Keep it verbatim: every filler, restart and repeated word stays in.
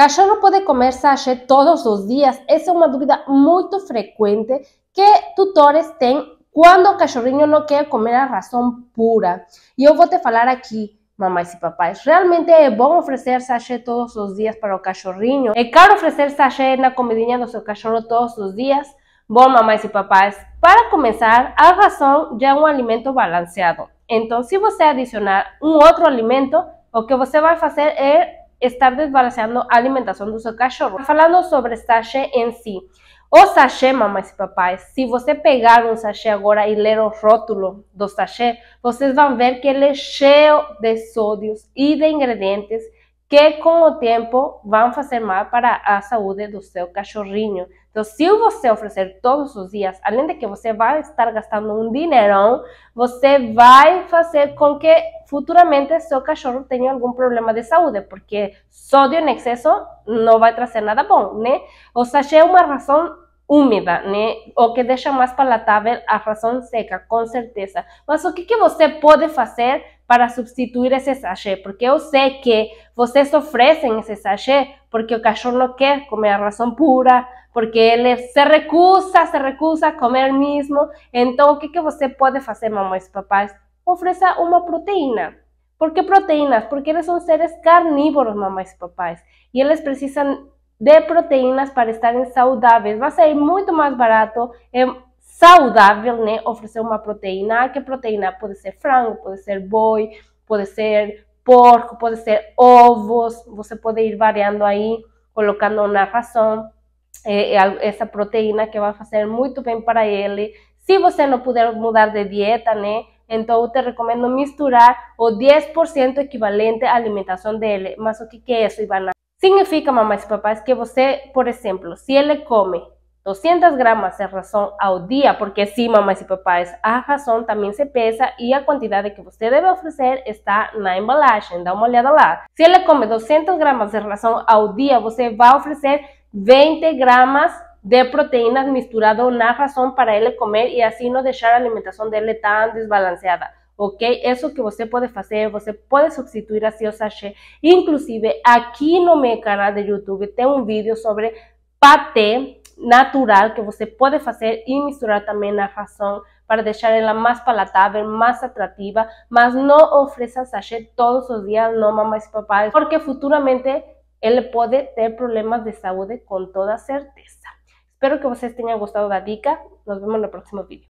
Cachorro pode comer sachê todos os dias? Essa é uma dúvida muito frequente que tutores têm quando o cachorrinho não quer comer a ração pura. E eu vou te falar aqui, mamães e papais, realmente é bom oferecer sachê todos os dias para o cachorrinho? É caro oferecer sachê na comidinha do seu cachorro todos os dias? Bom, mamães e papais, para começar, a ração já é um alimento balanceado. Então, se você adicionar um outro alimento, o que você vai fazer é estar desbalanceando a alimentação do seu cachorro. Falando sobre sachê em si, o sachê, mamães e papais, se você pegar um sachê agora e ler o rótulo do sachê, vocês vão ver que ele é cheio de sódios e de ingredientes que com o tempo vão fazer mal para a saúde do seu cachorrinho. Então, se você oferecer todos os dias, além de que você vai estar gastando um dinheirão, você vai fazer com que futuramente seu cachorro tenha algum problema de saúde, porque sódio em excesso não vai trazer nada bom, né? O sachê é uma ração úmida, né? O que deixa mais palatável a ração seca, com certeza. Mas o que, que você pode fazer para substituir esse sachê? Porque eu sei que vocês oferecem esse sachê porque o cachorro não quer comer a ração pura, porque ele se recusa, se recusa a comer mesmo. Então, o que, que você pode fazer, mamães e papais? Ofereça uma proteína. ¿Por qué proteínas? Porque eles são seres carnívoros, mamães e papais, e eles precisam de proteínas para estarem saudáveis. Vai ser muito mais barato, é saudável, né, oferecer uma proteína. Que proteína? Pode ser frango, pode ser boi, pode ser porco, pode ser ovos. Você pode ir variando aí, colocando na ração é, essa proteína que vai fazer muito bem para ele. Se você não puder mudar de dieta, né, então eu te recomendo misturar o dez por cento equivalente à alimentação dele. Mas o que é isso, Ivana? Significa, mamães e papais, que você, por exemplo, se ele come doscientas gramas de ração ao dia, porque sim, mamães e papais, a ração também se pesa e a quantidade que você deve oferecer está na embalagem, dá uma olhada lá. Se ele come duzentas gramas de ração ao dia, você vai oferecer vinte gramas de proteínas misturado na ração para ele comer e assim não deixar a alimentação dele tão desbalanceada, ok? Isso que você pode fazer, você pode substituir assim o sachê. Inclusive, aqui no meu canal de YouTube tem um vídeo sobre patê natural que você pode fazer e misturar também na ração para deixar ela mais palatável, mais atrativa, mas não ofereça sachê todos os dias, não, mamães e papais, porque futuramente ele pode ter problemas de saúde com toda certeza. Espero que vocês tenham gostado da dica. Nos vemos no próximo vídeo.